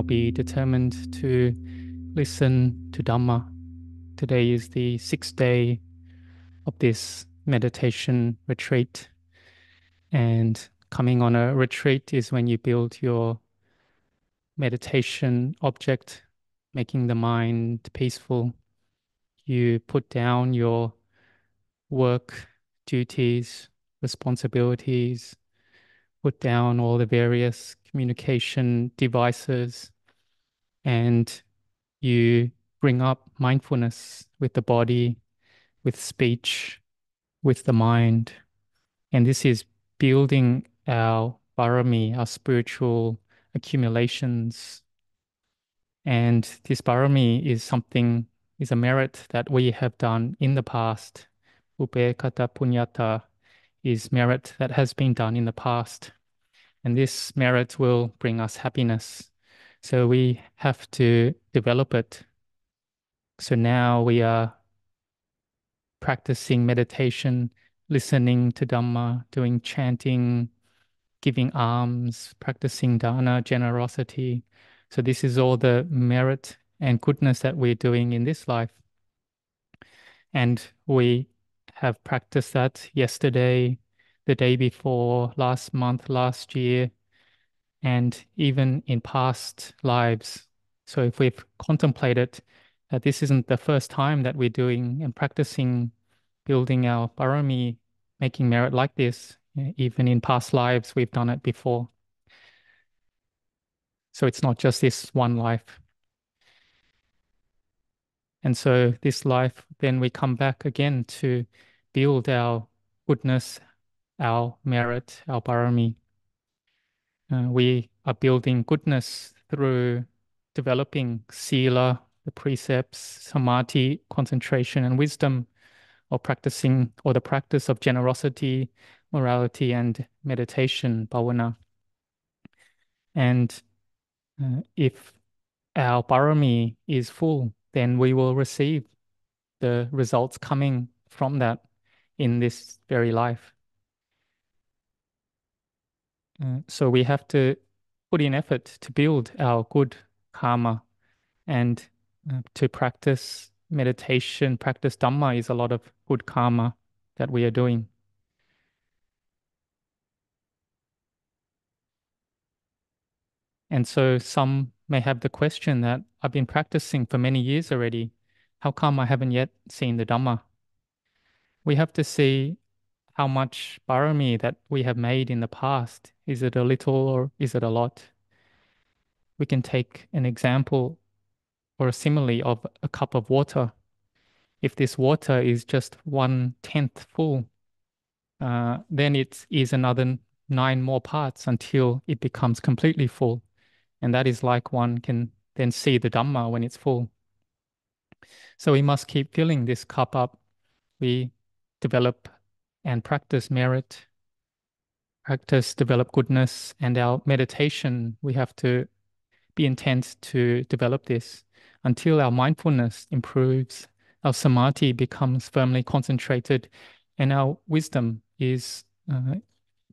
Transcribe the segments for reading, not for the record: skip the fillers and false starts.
shall be determined to listen to Dhamma. Today is the 6th day of this meditation retreat. And coming on a retreat is when you build your meditation object, making the mind peaceful. You put down your work, duties, responsibilities, put down all the various communication devices, and you bring up mindfulness with the body, with speech, with the mind. And this is building our parami, our spiritual accumulations. And this parami is a merit that we have done in the past. Upe kata punyata is merit that has been done in the past. And this merit will bring us happiness. So we have to develop it. So now we are practicing meditation, listening to Dhamma, doing chanting, giving alms, practicing dana, generosity. So this is all the merit and goodness that we're doing in this life. And we have practiced that yesterday, the day before, last month, last year, and even in past lives. So if we've contemplated that this isn't the first time that we're doing and practicing, building our parami, making merit like this, even in past lives, we've done it before. So it's not just this one life. And so this life, then we come back again to build our goodness, our merit, our parami. We are building goodness through developing sila, the precepts, samādhi, concentration and wisdom, or practicing, or the practice of generosity, morality and meditation, bhavana. And if our parami is full, then we will receive the results coming from that in this very life. So we have to put in effort to build our good karma, and to practice meditation, practice Dhamma is a lot of good karma that we are doing. And so some may have the question that I've been practicing for many years already. How come I haven't yet seen the Dhamma? We have to see how much parami that we have made in the past. Is it a little or is it a lot? We can take an example or a simile of a cup of water. If this water is just 1/10 full, then it is another 9 more parts until it becomes completely full. And that is like one can then see the Dhamma when it's full. So we must keep filling this cup up. We develop and practice merit, practice, develop goodness, and our meditation, we have to be intent to develop this until our mindfulness improves, our samadhi becomes firmly concentrated, and our wisdom is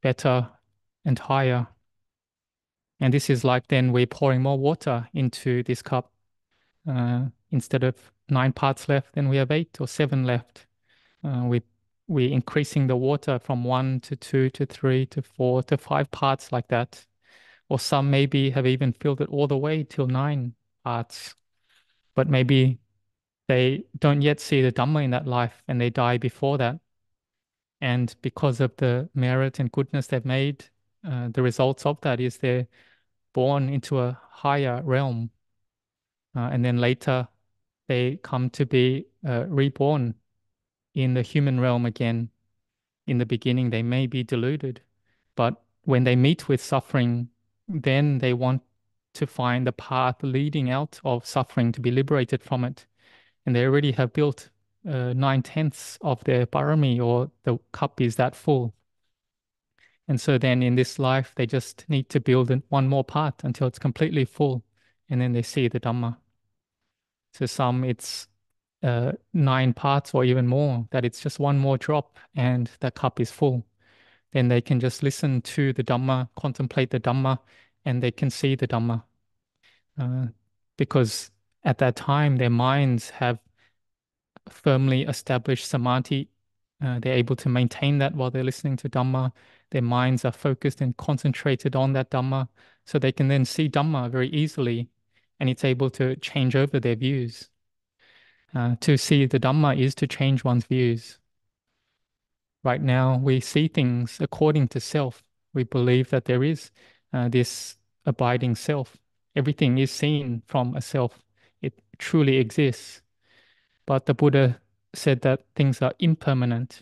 better and higher. And this is like then we're pouring more water into this cup. Instead of 9 parts left, then we have 8 or 7 left. We're increasing the water from 1 to 2 to 3 to 4 to 5 parts like that. Or some maybe have even filled it all the way till 9 parts. But maybe they don't yet see the Dhamma in that life and they die before that. And because of the merit and goodness they've made, the results of that is they're born into a higher realm, and then later they come to be reborn in the human realm again. In the beginning they may be deluded, but when they meet with suffering, then they want to find the path leading out of suffering, to be liberated from it. And they already have built 9/10 of their parami, or the cup is that full. And so then in this life, they just need to build one more part until it's completely full. And then they see the Dhamma. So some it's 9 parts or even more, that it's just one more drop and the cup is full. Then they can just listen to the Dhamma, contemplate the Dhamma, and they can see the Dhamma. because at that time their minds have firmly established samadhi. They're able to maintain that while they're listening to Dhamma. Their minds are focused and concentrated on that Dhamma, so they can then see Dhamma very easily, and it's able to change over their views. To see the Dhamma is to change one's views. Right now, we see things according to self. We believe that there is this abiding self. Everything is seen from a self. It truly exists. But the Buddha said that things are impermanent,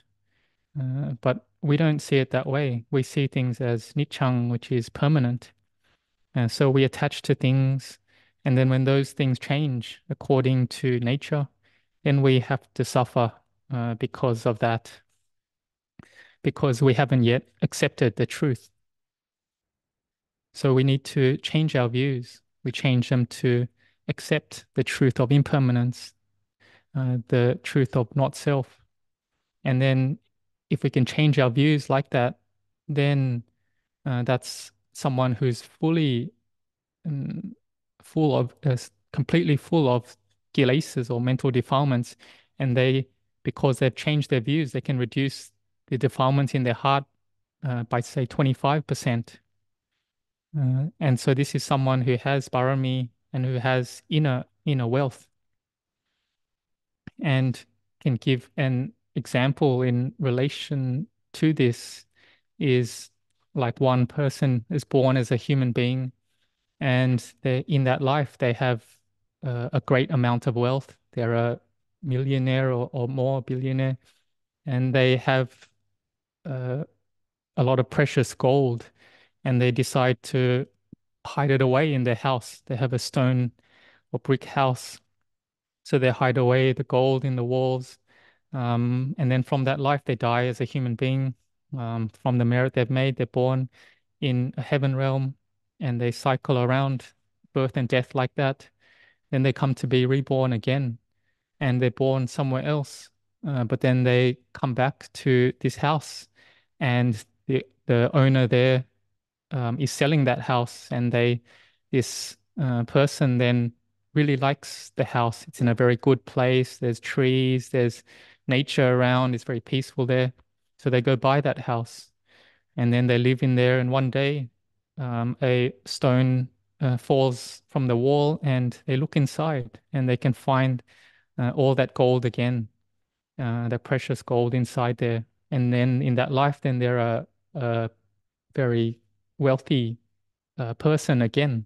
but we don't see it that way. We see things as nichang, which is permanent. And so we attach to things, and then when those things change according to nature, then we have to suffer because of that, because we haven't yet accepted the truth. So we need to change our views. We change them to accept the truth of impermanence, the truth of not self. And then if we can change our views like that, then that's someone who's fully completely full of gilases or mental defilements, and they, because they've changed their views, they can reduce the defilements in their heart by say 25%. And so this is someone who has parami and who has inner wealth. And can give an example in relation to this is like one person is born as a human being, and in that life they have a great amount of wealth. They're a millionaire or more, billionaire, and they have a lot of precious gold, and they decide to hide it away in their house. They have a stone or brick house. So they hide away the gold in the walls. And then from that life, they die as a human being. From the merit they've made, they're born in a heaven realm, and they cycle around birth and death like that. Then they come to be reborn again, and they're born somewhere else. But then they come back to this house, and the owner there is selling that house, and this person then really likes the house. It's in a very good place. There's trees, there's nature around. It's very peaceful there. So they go buy that house, and then they live in there. And one day a stone falls from the wall, and they look inside, and they can find all that gold again, the precious gold inside there. And then in that life, then they're a very wealthy person again.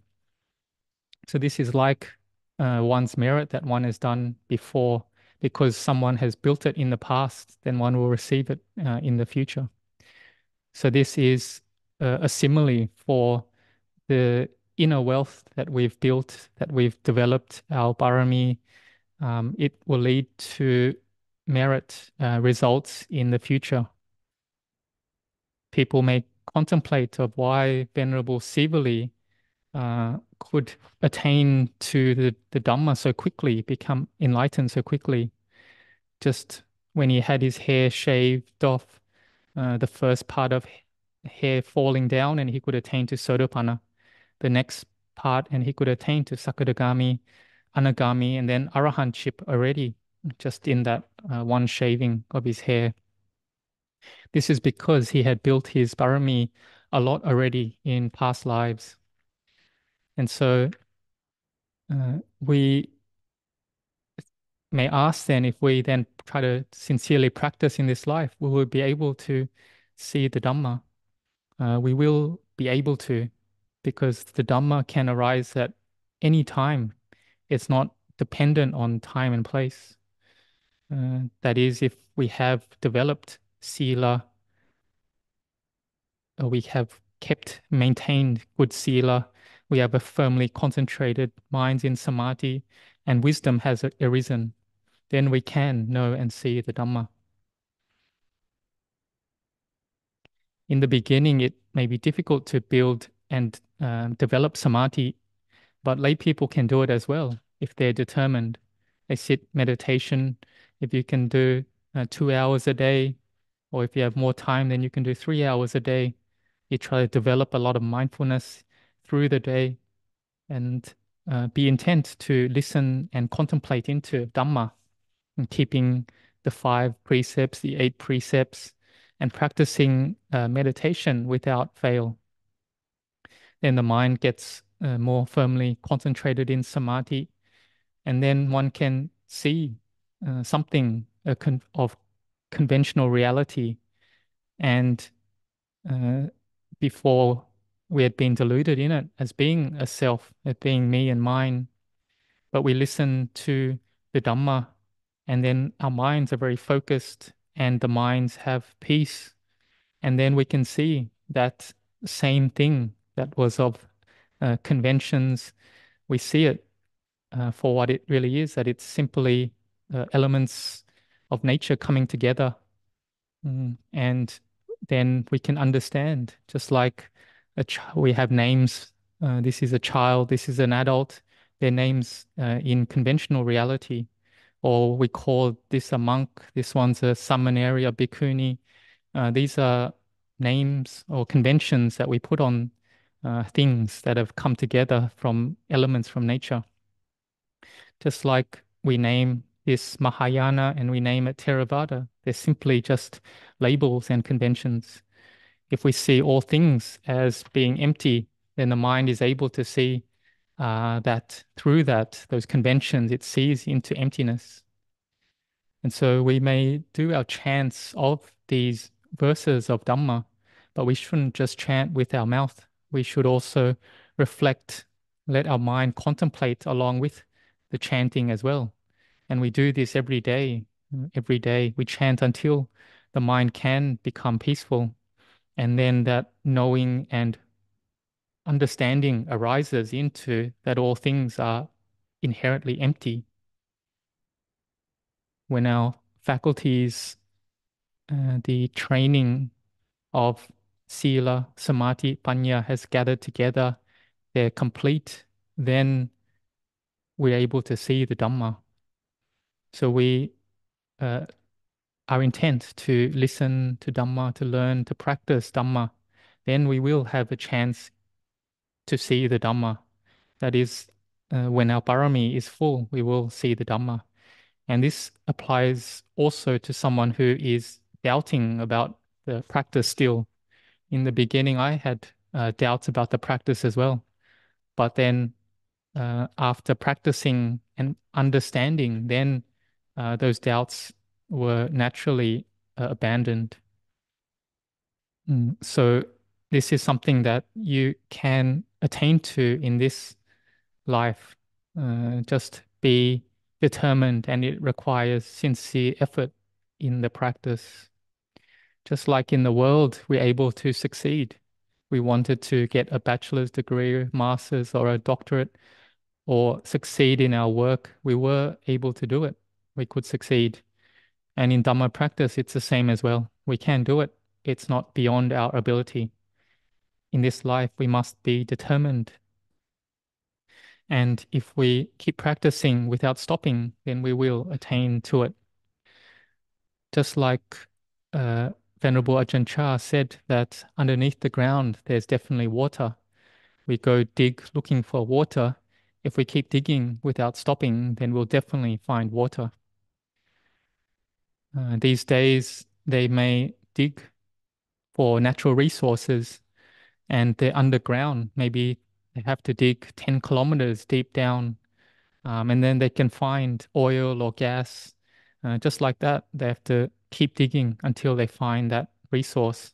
So this is like one's merit that one has done before, because someone has built it in the past, then one will receive it in the future. So this is a simile for the inner wealth that we've built, that we've developed, our parami. It will lead to merit results in the future. People may contemplate of why Venerable Sivali could attain to the Dhamma so quickly, become enlightened so quickly. Just when he had his hair shaved off, the first part of hair falling down, and he could attain to sotapanna. The next part, and he could attain to sakadagami, anagami, and then arahantship already, just in that one shaving of his hair. This is because he had built his parami a lot already in past lives. And so we may ask then, if we then try to sincerely practice in this life, we will be able to see the Dhamma. We will be able to, because the Dhamma can arise at any time. It's not dependent on time and place. That is, if we have developed sila, we have maintained good sila, we have a firmly concentrated mind in samadhi, and wisdom has arisen, then we can know and see the Dhamma. In the beginning, it may be difficult to build and develop samadhi, but lay people can do it as well if they're determined. They sit meditation. If you can do 2 hours a day, or if you have more time, then you can do 3 hours a day. You try to develop a lot of mindfulness through the day, and be intent to listen and contemplate into Dhamma, and keeping the 5 precepts, the 8 precepts, and practicing meditation without fail. Then the mind gets more firmly concentrated in samadhi, and then one can see something of conventional reality. And before we had been deluded in it as being a self, as being me and mine, but we listen to the Dhamma, and then our minds are very focused, and the minds have peace, and then we can see that same thing that was of conventions. We see it for what it really is, that it's simply elements of nature coming together, and then we can understand, just like we have names. This is a child, this is an adult. Their names in conventional reality, or we call this a monk, this one's a samaneri, a bikuni. These are names or conventions that we put on things that have come together from elements from nature. Just like we name this Mahayana and we name it Theravada, they're simply just labels and conventions. If we see all things as being empty, then the mind is able to see that through those conventions, it sees into emptiness. And so we may do our chants of these verses of Dhamma, but we shouldn't just chant with our mouth. We should also reflect, let our mind contemplate along with the chanting as well. And we do this every day. Every day we chant until the mind can become peaceful. And then that knowing and understanding arises into that all things are inherently empty. When our faculties, the training of sila, samadhi, panya has gathered together, they're complete, then we're able to see the Dhamma. So we our intent to listen to Dhamma, to learn, to practice Dhamma, then we will have a chance to see the Dhamma. That is, when our parami is full, we will see the Dhamma. And this applies also to someone who is doubting about the practice still. In the beginning, I had doubts about the practice as well. But then after practicing and understanding, then those doubts were naturally abandoned. So this is something that you can attain to in this life. Just be determined, and it requires sincere effort in the practice. Just like in the world, we're able to succeed. We wanted to get a bachelor's degree, master's, or a doctorate, or succeed in our work. We were able to do it. We could succeed. And in Dhamma practice, it's the same as well. We can do it. It's not beyond our ability. In this life, we must be determined. And if we keep practicing without stopping, then we will attain to it. Just like Venerable Ajahn Chah said, that underneath the ground, there's definitely water. We go dig looking for water. If we keep digging without stopping, then we'll definitely find water. These days, they may dig for natural resources, and they're underground. Maybe they have to dig 10 kilometers deep down, and then they can find oil or gas. Just like that, they have to keep digging until they find that resource.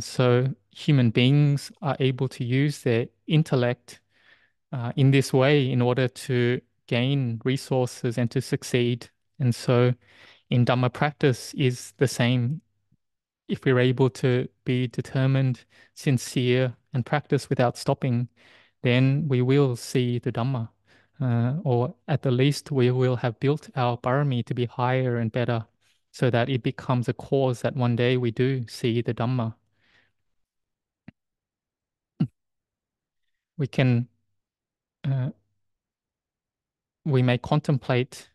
So human beings are able to use their intellect in this way in order to gain resources and to succeed. And so in Dhamma practice is the same. If we're able to be determined, sincere, and practice without stopping, then we will see the Dhamma, or at the least we will have built our parami to be higher and better, so that it becomes a cause that one day we do see the Dhamma. We may contemplate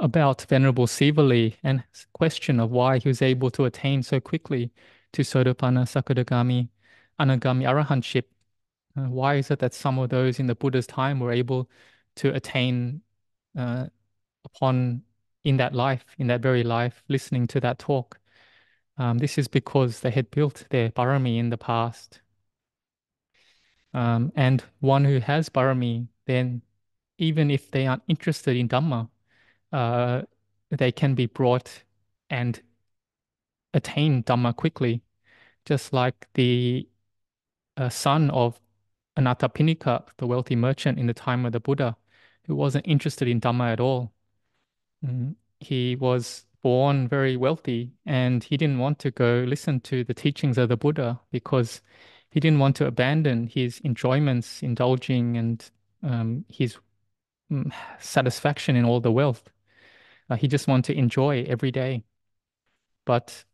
about Venerable Sivali and his question of why he was able to attain so quickly to sotapanna, sakadagami, anagami, arahantship. Why is it that some of those in the Buddha's time were able to attain upon in that life, in that very life, listening to that talk? This is because they had built their parami in the past. And one who has parami, then even if they aren't interested in Dhamma, they can be brought and attain Dhamma quickly, just like the son of Anathapindika, the wealthy merchant in the time of the Buddha, who wasn't interested in Dhamma at all. He was born very wealthy and he didn't want to go listen to the teachings of the Buddha because he didn't want to abandon his enjoyments, indulging, and his satisfaction in all the wealth. He just wanted to enjoy every day. But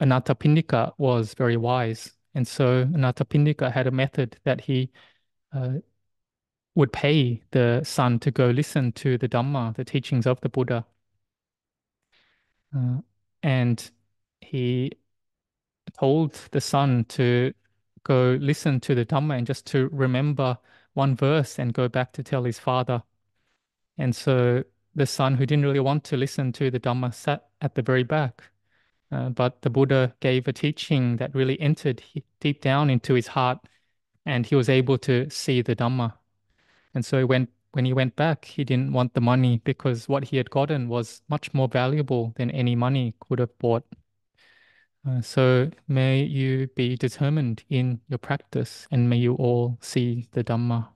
Anathapindika was very wise. And so Anathapindika had a method that he would pay the son to go listen to the Dhamma, the teachings of the Buddha. And he told the son to go listen to the Dhamma and just to remember one verse and go back to tell his father. And so the son, who didn't really want to listen to the Dhamma, sat at the very back. But the Buddha gave a teaching that really entered deep down into his heart, and he was able to see the Dhamma. And so when he went back, he didn't want the money because what he had gotten was much more valuable than any money could have bought. So may you be determined in your practice, and may you all see the Dhamma.